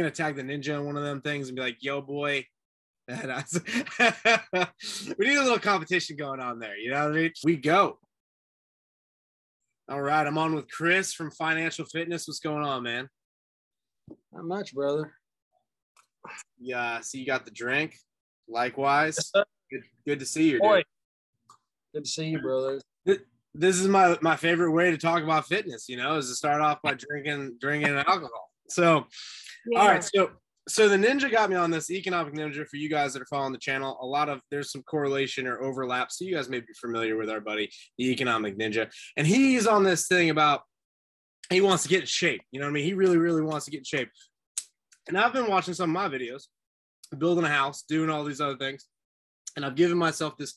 going to tag the ninja on one of them things and be like, yo, boy. And I was, we need a little competition going on there. You know what I mean? We go. All right. I'm on with Chris from Financial Fitness. What's going on, man? Not much, brother. Yeah. So you got the drink. Likewise. Good to see you, dude. Good to see you, brother. This is my favorite way to talk about fitness, you know, is to start off by drinking alcohol. So, yeah. All right. So the ninja got me on this economic ninja. For you guys that are following the channel, there's some correlation or overlap. So you guys may be familiar with our buddy, the economic ninja. And he's on this thing about, he wants to get in shape. You know what I mean? He really, really wants to get in shape. And I've been watching some of my videos, building a house, doing all these other things. And I've given myself this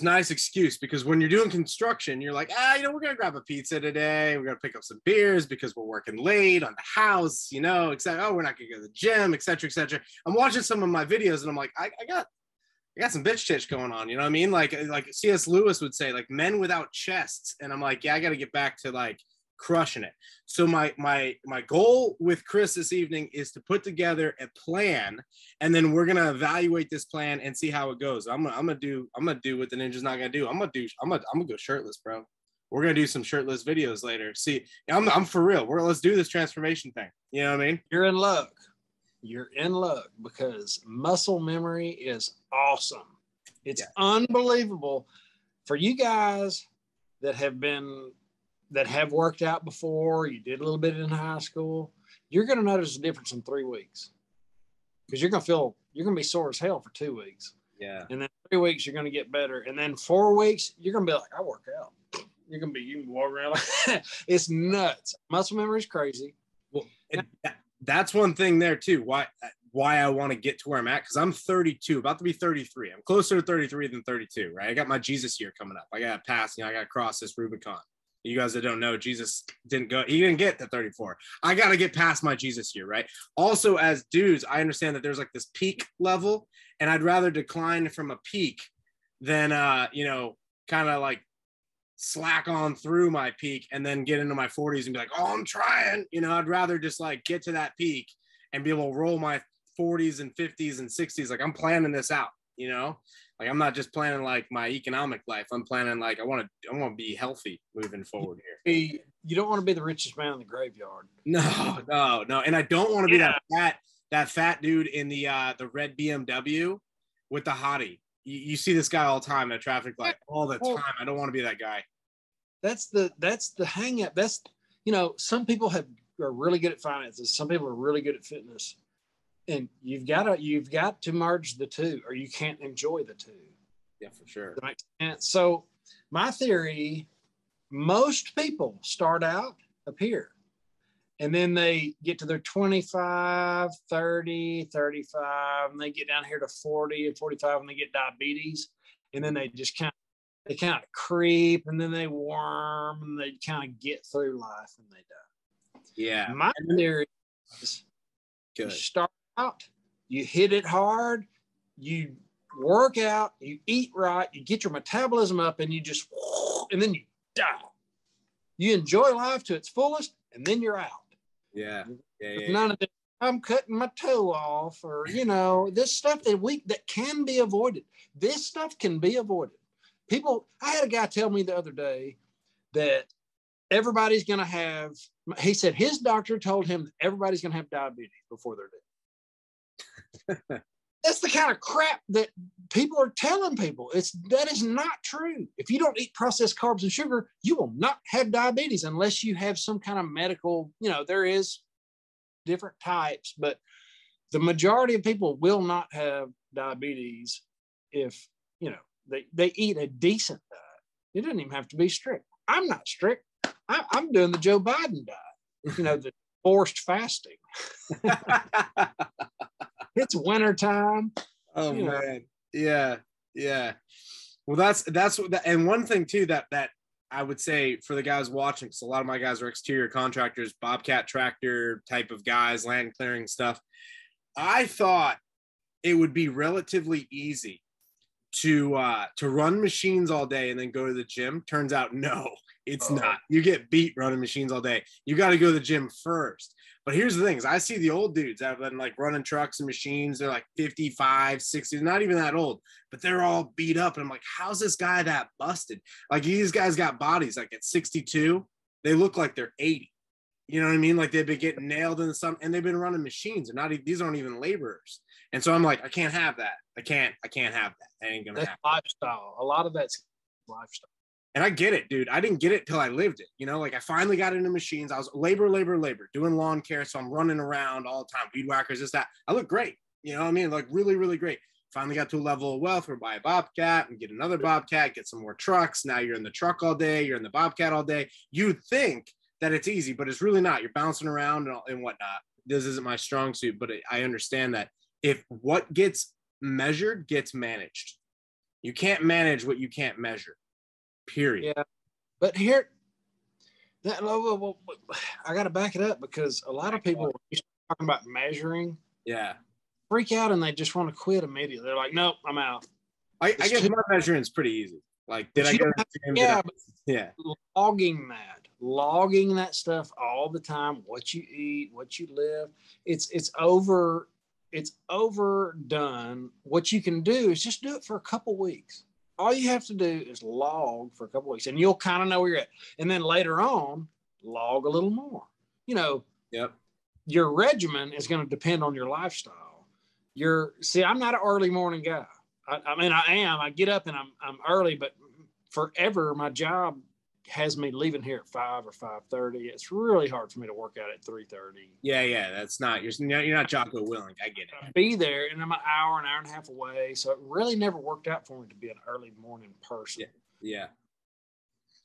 nice excuse, because when you're doing construction, you're like, you know, we're going to grab a pizza today. We're going to pick up some beers because we're working late on the house, you know, except, we're not going to go to the gym, et cetera, et cetera. I'm watching some of my videos and I'm like, I got some bitch titch going on. You know what I mean? Like C.S. Lewis would say, like, men without chests. And I'm like, yeah, I got to get back to like crushing it. So my goal with Chris this evening is to put together a plan, and then we're gonna evaluate this plan and see how it goes. I'm gonna do what the ninja's not gonna do. I'm gonna go shirtless, bro. We're gonna do some shirtless videos later. See, I'm for real. Let's do this transformation thing. You know what I mean? You're in luck. You're in luck, because muscle memory is awesome. It's unbelievable for you guys that have worked out before, you did a little bit in high school, you're going to notice a difference in 3 weeks, because you're going to be sore as hell for 2 weeks. Yeah. And then 3 weeks, you're going to get better. And then 4 weeks, you're going to be like, I work out. You can walk around like that. It's nuts. Muscle memory is crazy. Well, and that's one thing there too. Why I want to get to where I'm at, because I'm 32, about to be 33. I'm closer to 33 than 32, right? I got my Jesus year coming up. I got to pass, you know, I got to cross this Rubicon. You guys that don't know, Jesus he didn't get to 34. I got to get past my Jesus year, right? Also, as dudes, I understand that there's like this peak level, and I'd rather decline from a peak than, you know, kind of like slack on through my peak and then get into my 40s and be like, oh, I'm trying. You know, I'd rather just like get to that peak and be able to roll my 40s and 50s and 60s. Like, I'm planning this out, you know? Like, I'm not just planning like my economic life. I'm planning like I want to be healthy moving forward here. You don't want to be the richest man in the graveyard. No. And I don't want to be that fat dude in the red BMW with the hottie. You see this guy all the time at traffic light all the time. I don't want to be that guy. That's the hang up. That's, you know, some people are really good at finances. Some people are really good at fitness. And you've got to merge the two, or you can't enjoy the two. Yeah, for sure. That makes sense. So my theory, most people start out up here, and then they get to their 25, 30, 35, and they get down here to 40 and 45, and they get diabetes, and then they just kind of creep, and then they worm, and they kind of get through life, and they die. Yeah. My theory is you start out, you hit it hard, you work out, you eat right, you get your metabolism up, and you just, and then you die. You enjoy life to its fullest, and then you're out. Yeah. None of this, I'm cutting my toe off, or, you know, this stuff that can be avoided. This stuff can be avoided. I had a guy tell me the other day that everybody's going to have, he said his doctor told him that everybody's going to have diabetes before they're dead. That's the kind of crap that people are telling people. That is not true. If you don't eat processed carbs and sugar, you will not have diabetes, unless you have some kind of medical, you know, there is different types, but the majority of people will not have diabetes if, you know, they eat a decent diet. It doesn't even have to be strict. I'm not strict. I'm doing the Joe Biden diet, you know, the forced fasting. It's winter time. Oh, man. Know. Yeah. Yeah. Well, that's and one thing too, that I would say for the guys watching, because a lot of my guys are exterior contractors, bobcat tractor type of guys, land clearing stuff. I thought it would be relatively easy to run machines all day and then go to the gym. Turns out, no, it's not. You get beat running machines all day. You got to go to the gym first. But here's the thing, is I see the old dudes that have been like running trucks and machines. They're like 55, 60, not even that old, but they're all beat up. And I'm like, how's this guy that busted? Like these guys got bodies like at 62. They look like they're 80. You know what I mean? Like they've been getting nailed in some, and they've been running machines. They're not, these aren't even laborers. And so I'm like, I can't have that. I can't have that. That ain't gonna happen. Lifestyle. A lot of that's lifestyle. And I get it, dude. I didn't get it till I lived it. You know, like I finally got into machines. I was labor, doing lawn care. So I'm running around all the time, weed whackers, this, that. I look great. You know what I mean? Like really, really great. Finally got to a level of wealth where buy a Bobcat and get another Bobcat, get some more trucks. Now you're in the truck all day. You're in the Bobcat all day. You think that it's easy, but it's really not. You're bouncing around and whatnot. This isn't my strong suit, but I understand that if what gets measured gets managed, you can't manage what you can't measure. Period. Yeah, but here, that level, I got to back it up because a lot of people talking about measuring, freak out and they just want to quit immediately. They're like, "Nope, I'm out." I guess my measuring's pretty easy. Like, did I go? Logging that stuff all the time. What you eat, what you live. It's overdone. What you can do is just do it for a couple weeks. All you have to do is log for a couple weeks and you'll kind of know where you're at. And then later on, log a little more. You know, your regimen is going to depend on your lifestyle. I'm not an early morning guy. I mean, I am. I get up and I'm early, but forever my job has me leaving here at 5 or 5:30. It's really hard for me to work out at 3:30. Yeah, that's not. You're not Jocko Willink. I get it. I'd be there, and I'm an hour and a half away, so it really never worked out for me to be an early morning person. Yeah.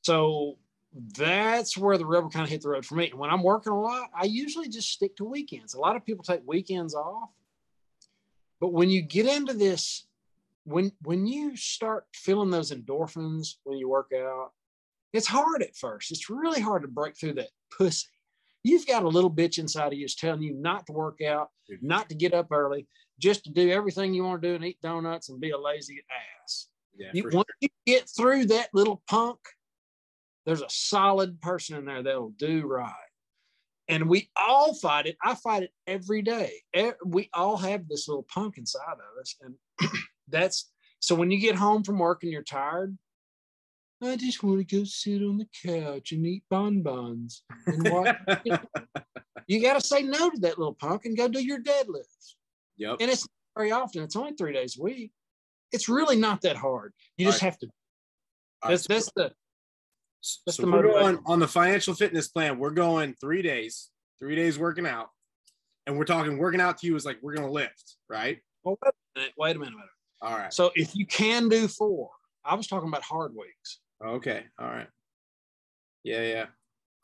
So that's where the rubber kind of hit the road for me. And when I'm working a lot, I usually just stick to weekends. A lot of people take weekends off, but when you get into this, when you start feeling those endorphins when you work out. It's hard at first. It's really hard to break through that pussy. You've got a little bitch inside of you that's telling you not to work out, not to get up early, just to do everything you want to do and eat donuts and be a lazy ass. Yeah, once you get through that little punk, there's a solid person in there that'll do right. And we all fight it. I fight it every day. We all have this little punk inside of us. And so when you get home from work and you're tired, I just want to go sit on the couch and eat bonbons. And watch. You got to say no to that little punk and go do your deadlifts. Yep. And it's not very often. It's only 3 days a week. It's really not that hard. You just have to. That's the motivation. On the financial fitness plan, we're going 3 days working out. And we're talking working out to you is like, we're going to lift, right? Well, wait a minute. All right. So if you can do 4, I was talking about hard weeks. Okay. All right. Yeah.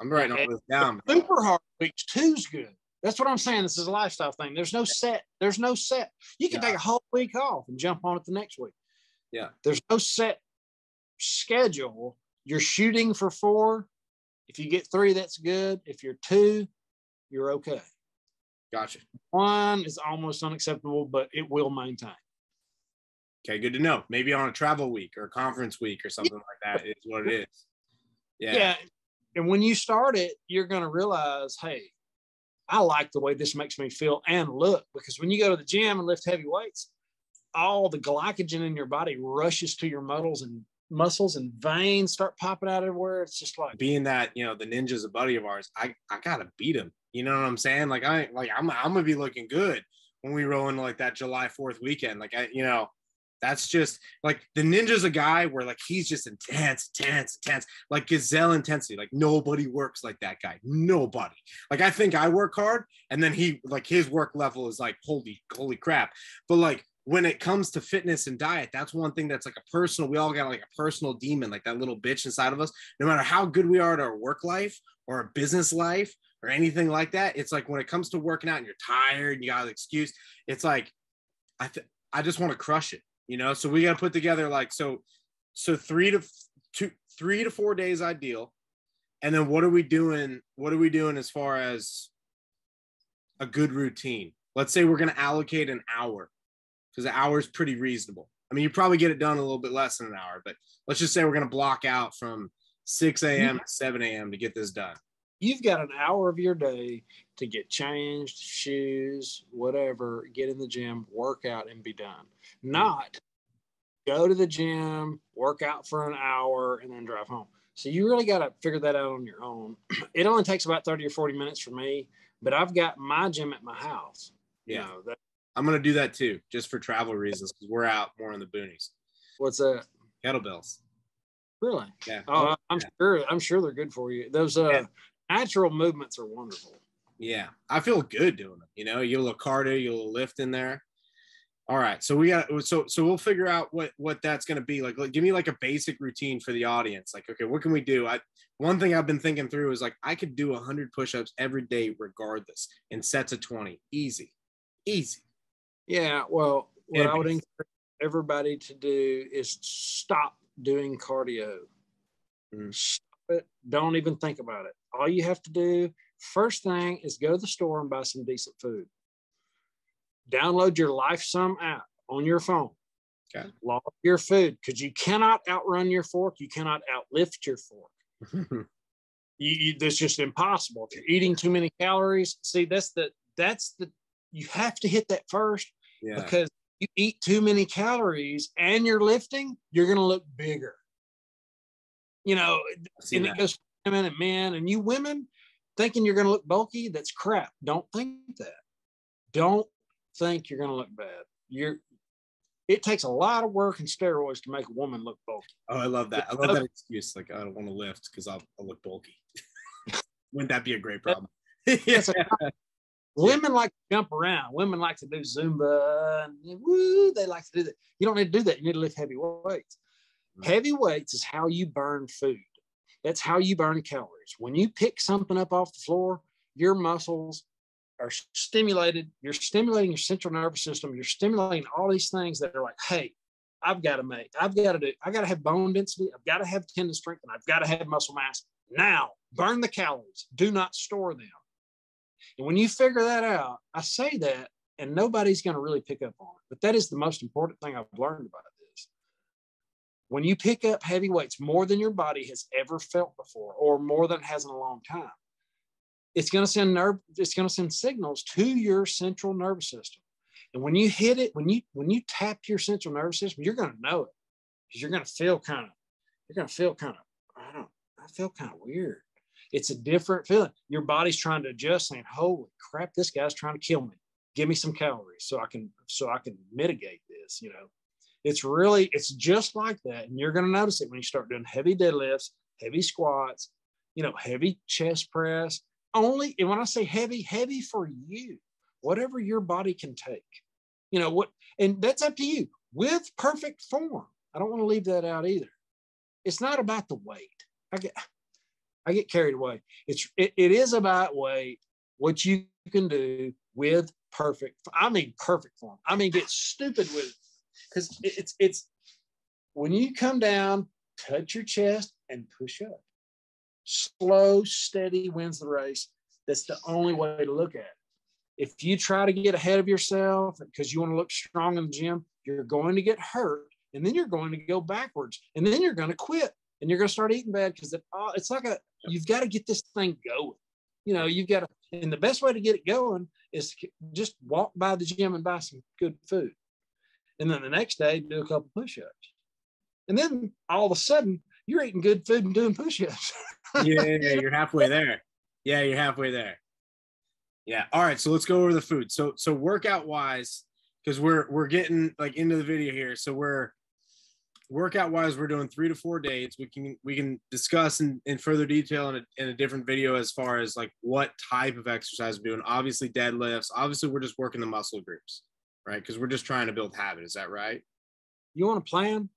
I'm writing all this down. Super hard weeks. 2's good. That's what I'm saying. This is a lifestyle thing. There's no set. You can take a whole week off and jump on it the next week. Yeah. There's no set schedule. You're shooting for 4. If you get 3, that's good. If you're 2, you're okay. Gotcha. 1 is almost unacceptable, but it will maintain. Okay, good to know. Maybe on a travel week or a conference week or something like that is what it is. Yeah. And when you start it, you're going to realize, hey, I like the way this makes me feel and look. Because when you go to the gym and lift heavy weights, all the glycogen in your body rushes to your muscles and veins start popping out everywhere. It's just like being that, you know, the ninja's a buddy of ours. I got to beat him. You know what I'm saying? Like, I'm going to be looking good when we roll into like that July 4th weekend. Like, that's just like the ninja's a guy where like he's just intense, like gazelle intensity. Like nobody works like that guy. Nobody. Like I think I work hard, and then he like his work level is like holy crap. But like when it comes to fitness and diet, that's one thing that's like a personal. We all got like a personal demon, like that little bitch inside of us. No matter how good we are at our work life or our business life or anything like that, it's like when it comes to working out and you're tired and you got an excuse, it's like I just want to crush it. You know, so we got to put together like, so 3 to 4 days ideal. And then what are we doing? What are we doing as far as a good routine? Let's say we're going to allocate an hour because an hour is pretty reasonable. I mean, you probably get it done a little bit less than an hour, but let's just say we're going to block out from 6 a.m. to 7 a.m. to get this done. You've got an hour of your day to get changed, shoes, whatever, get in the gym, work out, and be done. Not go to the gym, work out for an hour, and then drive home. So you really got to figure that out on your own. It only takes about 30 or 40 minutes for me, but I've got my gym at my house. Yeah. You know, I'm going to do that too, just for travel reasons, because we're out more in the boonies. What's that? Kettlebells. Really? Yeah. Oh, I'm sure they're good for you. Those natural movements are wonderful. Yeah. I feel good doing them. You know, you get a little cardio, you get a little lift in there. All right. So we got, so we'll figure out what that's going to be like. Give me like a basic routine for the audience. Like, okay, what can we do? One thing I've been thinking through is like, I could do 100 pushups every day, regardless, in sets of 20. Easy. Yeah. Well, what I would encourage everybody to do is stop doing cardio. Stop it. Don't even think about it. All you have to do first thing is go to the store and buy some decent food. Download your Lifesum app on your phone. Okay. Log your food, because you cannot outrun your fork. You cannot outlift your fork. That's just impossible. If you're eating too many calories, see, that's the you have to hit that first, because you eat too many calories and you're lifting, you're going to look bigger. You know, and it goes for women and men, and you women thinking you're going to look bulky, that's crap. Don't think that. Don't think you're going to look bad. It takes a lot of work and steroids to make a woman look bulky. Oh, I love that. I love that excuse. Like, I don't want to lift because I'll look bulky. Wouldn't that be a great problem? Yes. Women like to jump around. Women like to do Zumba. And they like to do that. You don't need to do that. You need to lift heavy weights. Right. Heavy weights is how you burn food. That's how you burn calories. When you pick something up off the floor, your muscles are stimulated. You're stimulating your central nervous system. You're stimulating all these things that are like, hey, I've got to do, I've got to have bone density. I've got to have tendon strength, and I've got to have muscle mass. Now, burn the calories. Do not store them. And when you figure that out, I say that, and nobody's going to really pick up on it. But that is the most important thing I've learned about this. When you pick up heavy weights, more than your body has ever felt before, or more than it has in a long time, it's going to send signals to your central nervous system. And when you hit it, when you tap your central nervous system, you're going to know it, because you're going to feel kind of, I feel kind of weird. It's a different feeling. Your body's trying to adjust, saying, holy crap, this guy's trying to kill me. Give me some calories so I can mitigate this. You know, it's just like that. And you're going to notice it when you start doing heavy deadlifts, heavy squats, you know, heavy chest press. And when I say heavy for you, whatever your body can take, you know what, and that's up to you with perfect form. I don't want to leave that out either. It's not about the weight. I get carried away. It is about weight, what you can do with perfect form. I mean, get stupid with it, because it's when you come down, touch your chest and push up. Slow, steady wins the race. That's the only way to look at it. If you try to get ahead of yourself because you want to look strong in the gym, you're going to get hurt, and then you're going to go backwards, and then you're going to quit, and you're going to start eating bad, because it's like you've got to get this thing going. You know, you've got to, and the best way to get it going is just walk by the gym and buy some good food. And then the next day, do a couple push-ups. And then all of a sudden, you're eating good food and doing push-ups. Yeah, you're halfway there. Yeah. All right. So let's go over the food. So workout wise, because we're getting like into the video here. So we're doing 3 to 4 dates. We can discuss in further detail in a different video, as far as like what type of exercise we're doing. Obviously deadlifts. Obviously we're just working the muscle groups, right? Because we're just trying to build habit. Is that right? You want a plan?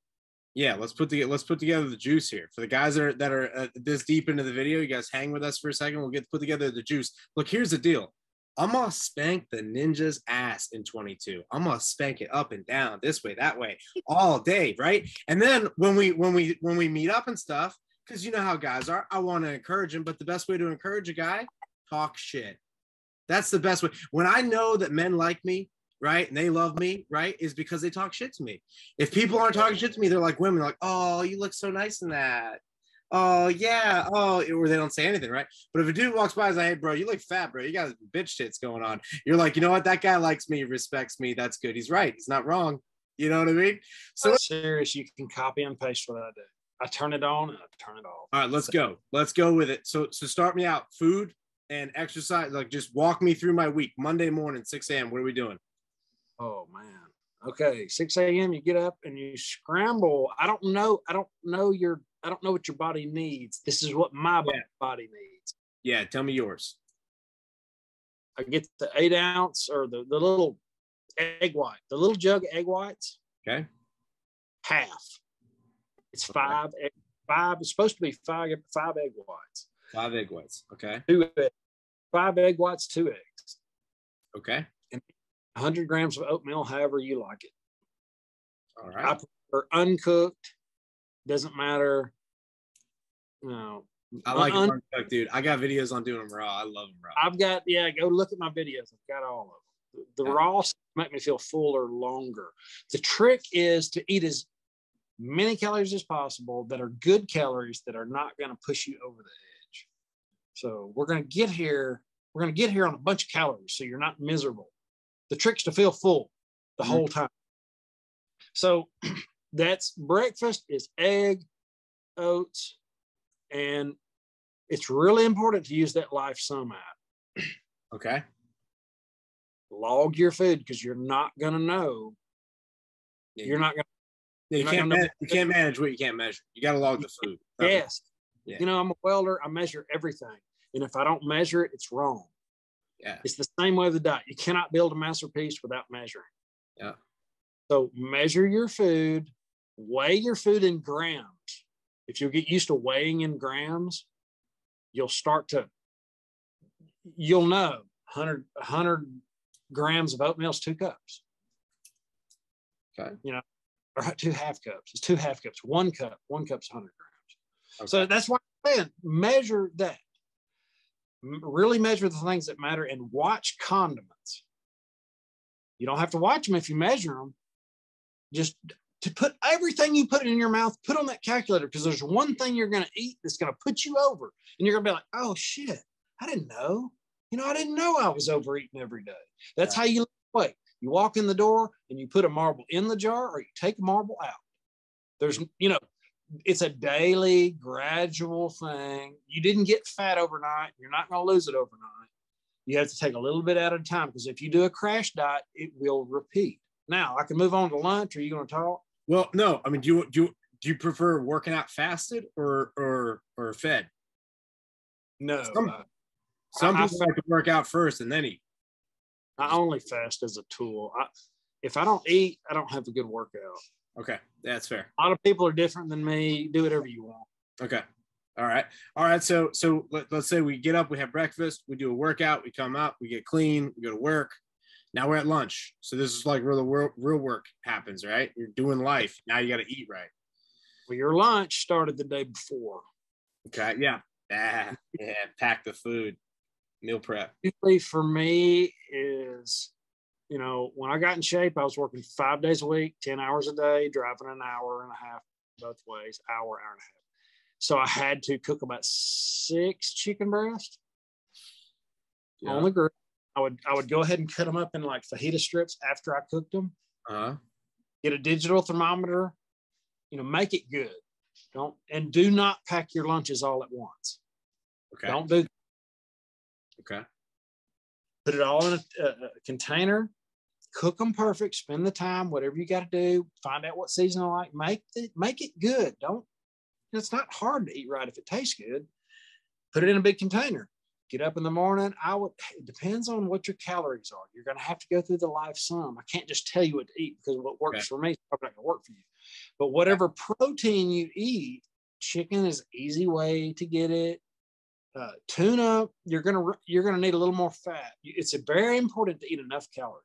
Yeah, let's put together the juice here. For the guys that are this deep into the video, you guys hang with us for a second. We'll get to put together the juice. Look, here's the deal. I'm going to spank the ninja's ass in 22. I'm going to spank it up and down, this way, that way, all day, right? And then when we meet up and stuff, because you know how guys are, I want to encourage them, but the best way to encourage a guy, talk shit. That's the best way. When I know that men like me, right, and they love me, right, is because they talk shit to me. If people aren't talking shit to me, they're like women, like, oh, you look so nice in that. oh, yeah, oh, or they don't say anything, right? But if a dude walks by and is like, hey, bro, you look fat, bro. You got bitch tits going on. You're like, you know what? That guy likes me, respects me. That's good. He's right. He's not wrong. You know what I mean? So serious, you can copy and paste what I do. I turn it on and I turn it off. All right, let's go. Let's go with it. So start me out. Food and exercise. Like, just walk me through my week. Monday morning, 6 a.m. What are we doing? Oh, man. Okay, 6 a.m. You get up and you scramble. I don't know what your body needs. This is what my body needs. Yeah, tell me yours. I get the 8 ounce or the little egg white, the little jug egg whites. Okay. Half. It's five. It's supposed to be five egg whites. 5 egg whites. Okay. 2 eggs. 5 egg whites, 2 eggs. Okay. 100 grams of oatmeal, however you like it. All right. I prefer uncooked. Doesn't matter. No. I like uncooked, dude. I got videos on doing them raw. I love them raw. Go look at my videos. I've got all of them. The raw make me feel fuller longer. The trick is to eat as many calories as possible that are good calories that are not going to push you over the edge. So we're going to get here. We're going to get here on a bunch of calories so you're not miserable. The trick's to feel full the whole time. So that's breakfast is egg, oats, and it's really important to use that Lifesum app. Okay. Log your food because you're not going to know. You're not going to. You can't manage what you can't measure. You got to log the food. Yes. Yeah. You know, I'm a welder. I measure everything. And if I don't measure it, it's wrong. Yeah. It's the same way with the diet. You cannot build a masterpiece without measuring. Yeah. So measure your food, weigh your food in grams. If you get used to weighing in grams, you'll know 100 grams of oatmeal is 2 cups. Okay. You know, or 2 half cups. It's 2 half cups. 1 cup. 1 cup's 100 grams. Okay. So that's why I'm saying measure that. Really measure the things that matter and watch condiments. You don't have to watch them if you measure them. Just to put everything you put in your mouth, put on that calculator because there's one thing you're going to eat that's going to put you over. And you're going to be like, oh, shit, I didn't know. You know, I didn't know I was overeating every day. That's how you lose weight. You walk in the door and you put a marble in the jar or you take a marble out. It's a daily, gradual thing. You didn't get fat overnight. You're not going to lose it overnight. You have to take a little bit at a time because if you do a crash diet, it will repeat. Now, I can move on to lunch. Are you going to talk? Well, no. I mean, do you prefer working out fasted or fed? No. Some people like to work out first and then eat. I only fast as a tool. If I don't eat, I don't have a good workout. Okay, that's fair. A lot of people are different than me. Do whatever you want. Okay. All right. So let's say we get up, we have breakfast, we do a workout, we come out, we get clean, we go to work. Now we're at lunch. So this is like where the real work happens, right? You're doing life. Now you got to eat right. Well, your lunch started the day before. Okay. Yeah. Yeah. Pack the food. Meal prep. Usually for me is... You know, when I got in shape, I was working 5 days a week, 10 hours a day, driving an hour and a half both ways, hour and a half. So I had to cook about 6 chicken breasts on the grill. I would go ahead and cut them up in like fajita strips after I cooked them. Get a digital thermometer, make it good. Do not pack your lunches all at once. Okay. Don't do that. Okay. Put it all in a container. Cook them perfect, spend the time, whatever you got to do, find out what season I like, make it good. It's not hard to eat right if it tastes good. Put it in a big container. Get up in the morning. It depends on what your calories are. You're going to have to go through the Lifesum. I can't just tell you what to eat because what works for me is probably not going to work for you. But whatever protein you eat, chicken is an easy way to get it. Tuna, you're gonna need a little more fat. It's very important to eat enough calories.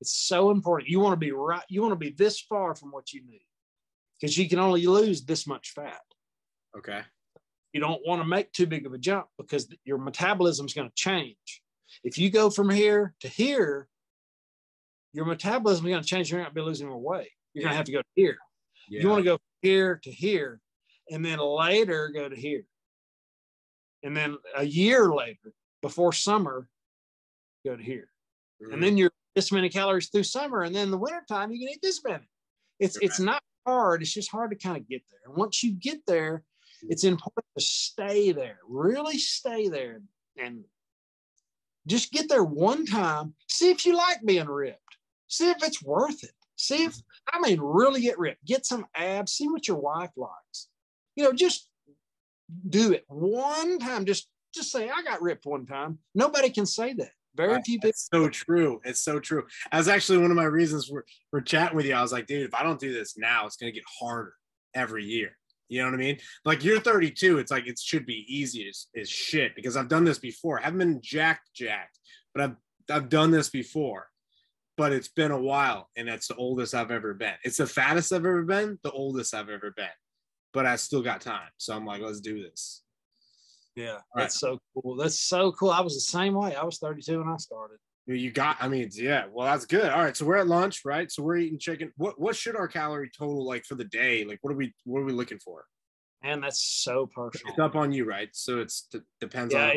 It's so important. You want to be right. You want to be this far from what you need because you can only lose this much fat. Okay. You don't want to make too big of a jump because your metabolism is going to change. If you go from here to here, your metabolism is going to change. You're not going to be losing more weight. You're going to have to go to here. Yeah. You want to go from here to here. and then later go to here. And then a year later, before summer, go to here. Mm-hmm. And then you're this many calories through summer. And then in the wintertime, you can eat this many. It's not hard. It's just hard to kind of get there. And once you get there, it's important to stay there, really stay there, and just get there one time. See if you like being ripped. See if it's worth it. See if, I mean, really get ripped. Get some abs. See what your wife likes. You know, just do it one time. Just say, I got ripped one time. Nobody can say that. Very few people. It's so true. It's so true. That's actually one of my reasons for chatting with you. I was like, dude, if I don't do this now, it's going to get harder every year. You know what I mean? Like, you're 32. It's like, it should be easy as shit, because I've done this before. I haven't been jacked, but I've done this before, but it's been a while. And that's the oldest I've ever been. It's the fattest I've ever been, the oldest I've ever been, but I still got time. So I'm like, let's do this. Yeah. That's so cool. That's so cool. I was the same way. I was 32 when I started. You got, I mean, yeah, well, that's good. All right. So we're at lunch, right? So we're eating chicken. What should our calorie total like for the day? Like, what are we looking for? Man, that's so personal. It's up on you, right? So depends on.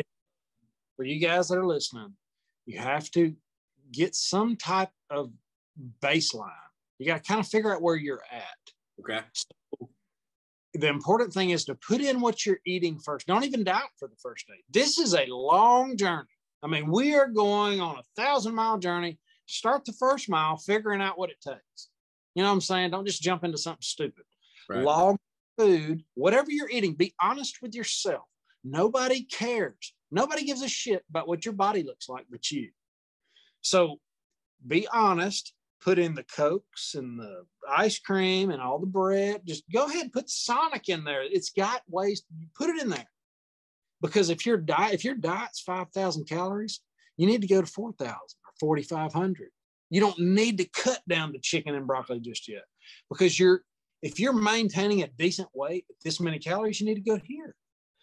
For you guys that are listening, you have to get some type of baseline. You got to kind of figure out where you're at. Okay. So the important thing is to put in what you're eating first. Don't even doubt for the first day. This is a long journey. I mean, we are going on a 1,000-mile journey. Start the first mile, figuring out what it takes. You know what I'm saying? Don't just jump into something stupid. Right. Log food, whatever you're eating, be honest with yourself. Nobody cares. Nobody gives a shit about what your body looks like but you. So be honest. Put in the Cokes and the ice cream and all the bread. Just go ahead and put Sonic in there. It's got ways. Put it in there. Because if your diet's 5,000 calories, you need to go to 4,000 or 4,500. You don't need to cut down to chicken and broccoli just yet, because if you're maintaining a decent weight at this many calories, you need to go here.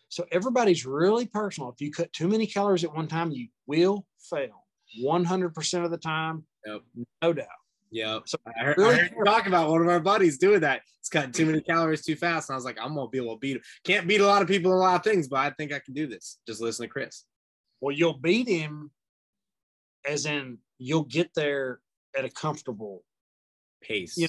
So everybody's really personal. If you cut too many calories at one time, you will fail 100% of the time. Yep. No doubt. Yeah. So I heard you talk about one of our buddies doing that. It's cutting too many calories too fast. And I was like, I'm going to be able to beat him. Can't beat a lot of people in a lot of things, but I think I can do this. Just listen to Chris. Well, you'll beat him as in you'll get there at a comfortable pace. You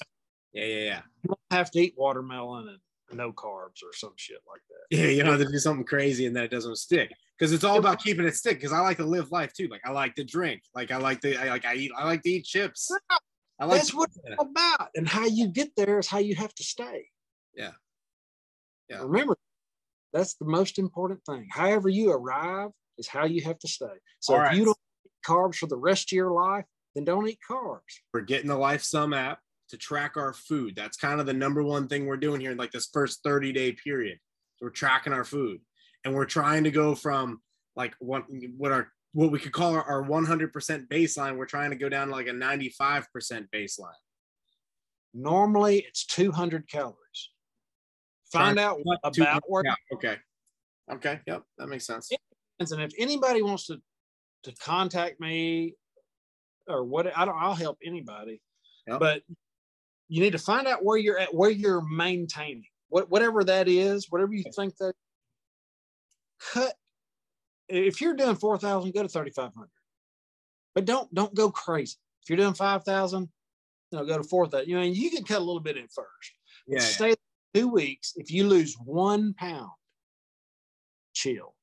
know, yeah. You don't have to eat watermelon and no carbs or some shit like that. Yeah. You don't have to do something crazy and that it doesn't stick. Because it's all about keeping it stick. Because I like to live life too. Like, I like to drink. Like, I like to eat chips. Yeah. That's what it's about, and how you get there is how you have to stay. Yeah. Remember, that's the most important thing. However you arrive is how you have to stay. So all if you don't eat carbs for the rest of your life, then don't eat carbs. We're getting the Lifesum app to track our food. That's kind of the number one thing we're doing here in like this first 30-day period. So we're tracking our food, and we're trying to go from like what we could call our 100% baseline. We're trying to go down to like a 95% baseline. Normally it's 200 calories. Find out about where. Okay. Yep. That makes sense. And if anybody wants to contact me or what, I'll help anybody, but you need to find out where you're at, where you're maintaining, whatever that is, whatever you think that cut. If you're doing 4,000, go to 3,500, but don't go crazy. If you're doing 5,000, go to 4,000. You know, and you can cut a little bit in first. Yeah. Stay 2 weeks. If you lose 1 pound, chill.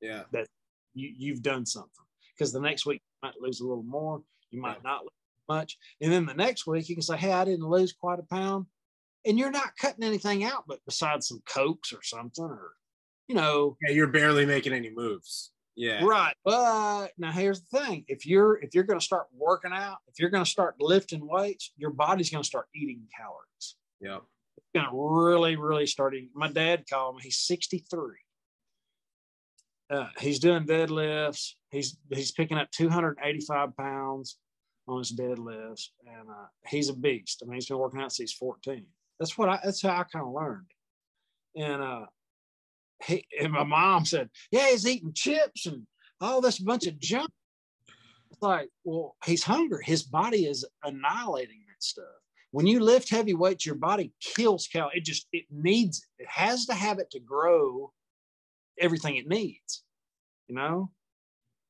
Yeah. That you've done something, because the next week you might lose a little more. You might not lose much, and then the next week you can say, "Hey, I didn't lose quite a pound," and you're not cutting anything out, but besides some Cokes or something or. You're barely making any moves. Yeah. Right. But now here's the thing. If you're going to start working out, if you're going to start lifting weights, your body's going to start eating calories. Yep. It's going to really, really start eating. My dad called me. He's 63. He's doing deadlifts. He's picking up 285 pounds on his deadlifts. And he's a beast. I mean, he's been working out since he's 14. That's how I kind of learned. And, and my mom said, yeah, he's eating chips and all this bunch of junk. It's like, well, he's hungry. His body is annihilating that stuff. When you lift heavy weights, your body kills calories. It needs, it has to have it to grow everything it needs, you know?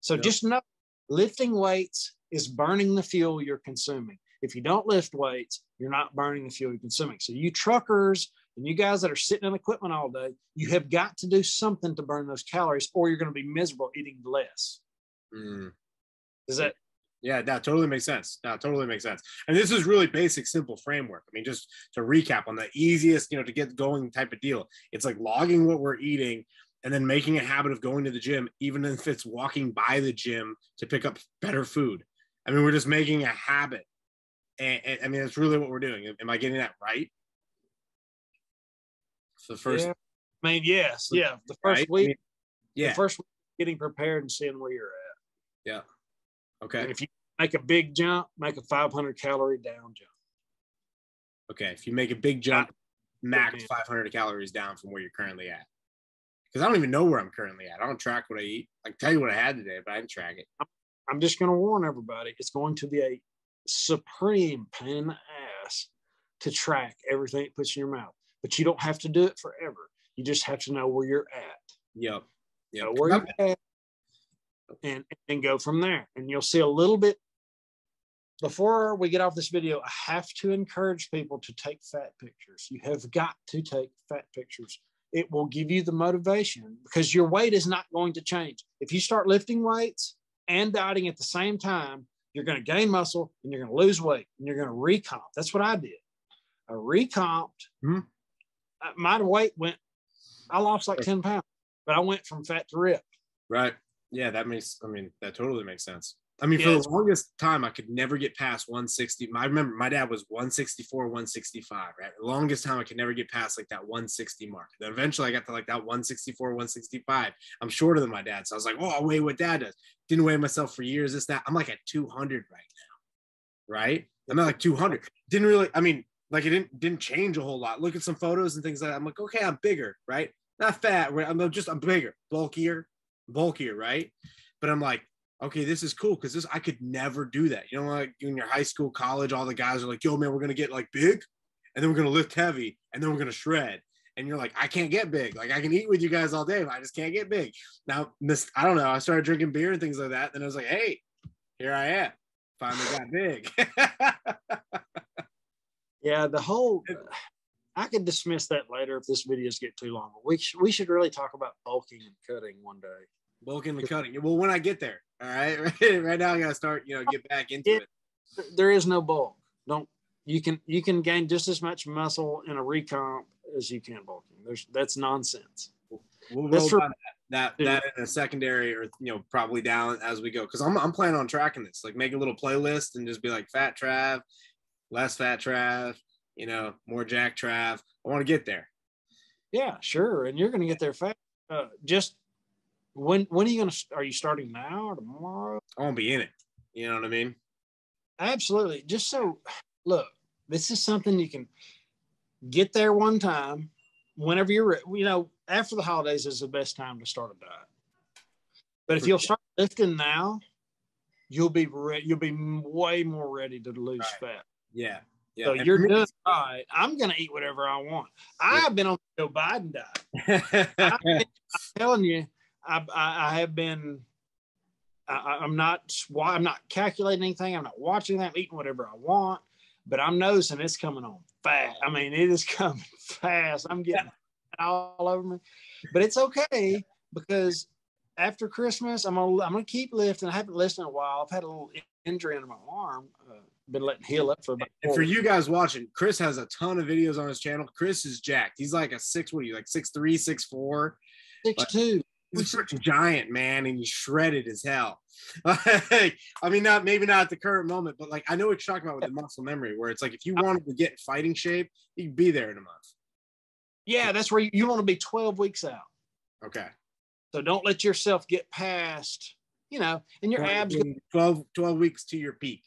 So just know lifting weights is burning the fuel you're consuming. If you don't lift weights, you're not burning the fuel you're consuming. So you truckers and you guys that are sitting in equipment all day, you have got to do something to burn those calories or you're going to be miserable eating less. Mm. Does that? Yeah, that totally makes sense. That totally makes sense. And this is really basic, simple framework. I mean, just to recap on the easiest, you know, to get going type of deal, it's like logging what we're eating and then making a habit of going to the gym, even if it's walking by the gym to pick up better food. I mean, we're just making a habit. And I mean, that's really what we're doing. Am I getting that right? So first, yeah. I mean, yes. Yeah. The first week. I mean, yeah. The first week, getting prepared and seeing where you're at. Yeah. Okay. And if you make a big jump, make a 500 calorie down jump. Okay. If you make a big jump, max 500 calories down from where you're currently at. Because I don't even know where I'm currently at. I don't track what I eat. I can tell you what I had today, but I didn't track it. I'm just going to warn everybody. It's going to be a supreme pain in the ass to track everything it puts in your mouth. But you don't have to do it forever. You just have to know where you're at. Yep. Yeah. So where you're at. And go from there. And you'll see a little bit. Before we get off this video, I have to encourage people to take fat pictures. You have got to take fat pictures. It will give you the motivation because your weight is not going to change. If you start lifting weights and dieting at the same time, you're going to gain muscle and you're going to lose weight and you're going to recomp. That's what I did. I recomped. Mm-hmm. My weight went, I lost like 10 pounds, but I went from fat to ripped. Right. Yeah, that makes, I mean, that totally makes sense. I mean, for the longest time, I could never get past 160. I remember my dad was 164, 165, right? The longest time I could never get past like that 160 mark. Then eventually I got to like that 164, 165. I'm shorter than my dad. So I was like, oh, I'll weigh what dad does. Didn't weigh myself for years, this, that. I'm like at 200 right now, right? I'm at like 200. Didn't really, I mean, like it didn't change a whole lot. Look at some photos and things like that. I'm like, okay, I'm bigger, right? Not fat, I'm bigger, bulkier, right? But I'm like, okay, this is cool because this I could never do that. You know, like in your high school, college, all the guys are like, yo, man, we're gonna get like big, and then we're gonna lift heavy, and then we're gonna shred. And you're like, I can't get big. Like I can eat with you guys all day, but I just can't get big. Now, I don't know. I started drinking beer and things like that, and I was like, hey, here I am. Finally got big. Yeah, the whole. I could dismiss that later if this videos get too long. We should really talk about bulking and cutting one day. Bulking and cutting. Well, when I get there, all right. Right now, I gotta start. You know, get back into it. There is no bulk. Don't you can gain just as much muscle in a recomp as you can bulking. That's nonsense. We'll roll that in a secondary or probably down as we go because I'm planning on tracking this. Like make a little playlist and just be like fat Trav, less fat Trav. You know, more Jack Trav. I want to get there. Yeah, sure. And you're going to get there fast. Just when are you going to, are you starting now or tomorrow? I want to be in it. You know what I mean? Absolutely. Just so, look, this is something you can get there one time. Whenever you're, after the holidays is the best time to start a diet. But if you'll start lifting now, you'll be way more ready to lose fat. Yeah. Yeah. So you're doing all right. I'm going to eat whatever I want. I've been on the Joe Biden diet. I'm telling you, I have been. I'm not calculating anything. I'm not watching that. I'm eating whatever I want. But I'm noticing it's coming on fast. I mean, it is coming fast. I'm getting all over me. But it's okay because after Christmas, I'm gonna keep lifting. I haven't lifted in a while. I've had a little injury under my arm. Been letting heal up for about and for you guys watching, Chris has a ton of videos on his channel. Chris is jacked. He's like a 6'3", 6'4", 6'2". He's a giant man, and he's shredded as hell. Like, I mean, maybe not at the current moment, but like I know what you're talking about with the muscle memory, where it's like if you wanted to get in fighting shape, you'd be there in a month. Yeah, that's where you want to be 12 weeks out. Okay. So don't let yourself get past, and your 12, abs. 12 weeks to your peak.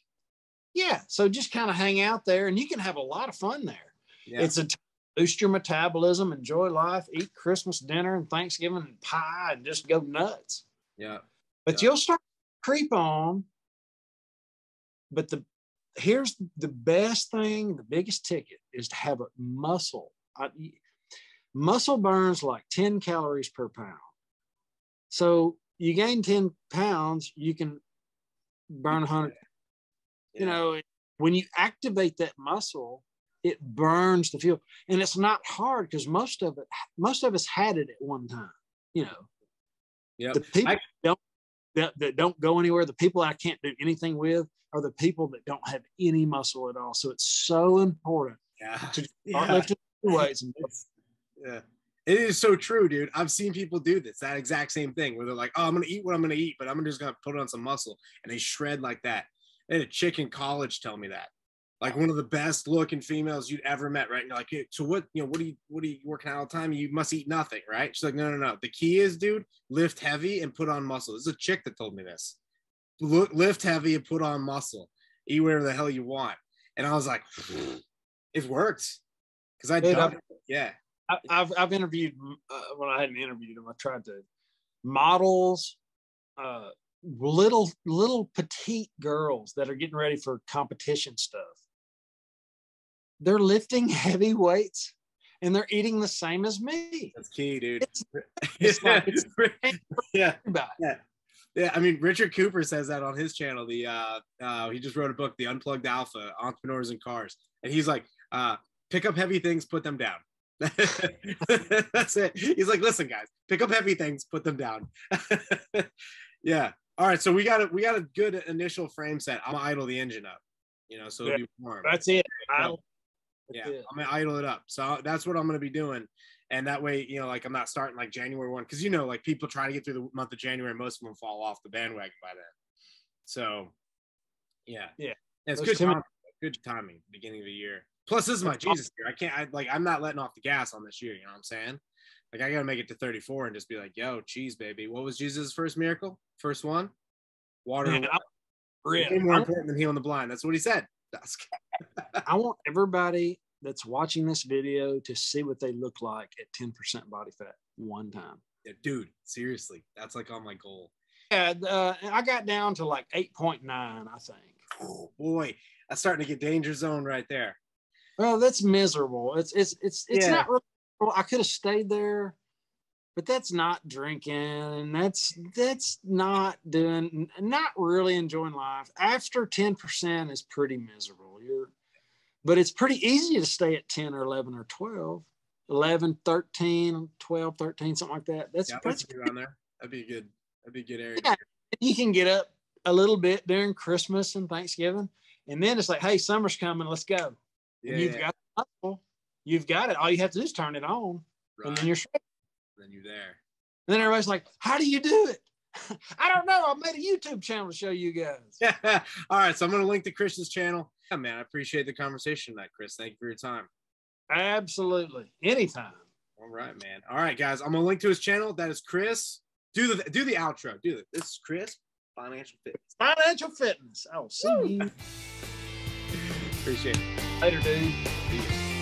Yeah, so just kind of hang out there, and you can have a lot of fun there. Yeah. It's a boost your metabolism, enjoy life, eat Christmas dinner and Thanksgiving and pie, and just go nuts. Yeah, but you'll start to creep on. But the here's the best thing, the biggest ticket is to have a muscle. Muscle burns like 10 calories per pound. So you gain 10 pounds, you can burn 100. Yeah. You know, when you activate that muscle, it burns the fuel. And it's not hard because most of us had it at one time, you know. Yeah. The people that don't go anywhere, the people I can't do anything with are the people that don't have any muscle at all. So it's so important to start lifting weights. Yeah. It is so true, dude. I've seen people do this, that exact same thing where they're like, oh, I'm going to eat what I'm going to eat, but I'm just going to put on some muscle. And they shred like that. I had a chick in college tell me that, like one of the best looking females you'd ever met, right? And you're like, hey, so what, you know, what are you working out all the time? You must eat nothing, right? She's like, no. The key is, dude, lift heavy and put on muscle. This is a chick that told me this. Lift heavy and put on muscle. Eat whatever the hell you want. And I was like, it worked. Because I'd done it. Yeah. I've interviewed, when I hadn't interviewed them, I tried to, models, little petite girls that are getting ready for competition stuff. They're lifting heavy weights and they're eating the same as me. That's key, dude. It's yeah. Yeah. Yeah. I mean, Richard Cooper says that on his channel. He just wrote a book, The Unplugged Alpha: Entrepreneurs in Cars. And he's like, pick up heavy things, put them down. That's it. He's like, listen, guys, pick up heavy things, put them down. Yeah. All right. So we got a good initial frame set. I'm gonna idle the engine up, you know, so it'll be warm. That's it. I'm gonna idle it up. So that's what I'm gonna be doing. And that way, you know, like I'm not starting like January 1, because you know, like people try to get through the month of January, most of them fall off the bandwagon by then. So yeah. Yeah. It's good timing. Good timing, beginning of the year. Plus, this is my Jesus year. I'm not letting off the gas on this year. You know what I'm saying? Like, I got to make it to 34 and just be like, yo, cheese, baby. What was Jesus' first miracle? First one? Water. Man, more important than healing the blind. That's what he said. I want everybody that's watching this video to see what they look like at 10% body fat one time. Yeah, dude, seriously. That's like on my goal. Yeah, I got down to like 8.9, I think. Oh, boy. That's starting to get danger zone right there. Well, that's miserable. It's not really, I could have stayed there, but that's not drinking, and that's not doing, not really enjoying life. After 10% is pretty miserable. But it's pretty easy to stay at 10 or 11 or 12, 11, 13, 12, 13, something like that. That's good around there. That'd be a good area. Yeah, you can get up a little bit during Christmas and Thanksgiving, and then it's like, hey, summer's coming, let's go. Yeah, you've got the muscle. You've got it. All you have to do is turn it on, right. And then you're straight. Then you're there. And then everybody's like, "How do you do it?" I don't know. I made a YouTube channel to show you guys. Yeah. All right, so I'm going to link to Chris's channel. Yeah, man, I appreciate the conversation tonight, Chris. Thank you for your time. Absolutely, anytime. All right, man. All right, guys, I'm going to link to his channel. That is Chris. Do the outro. This is Chris Financial Fitness. Financial Fitness. I will see you. Appreciate it. Later, dude.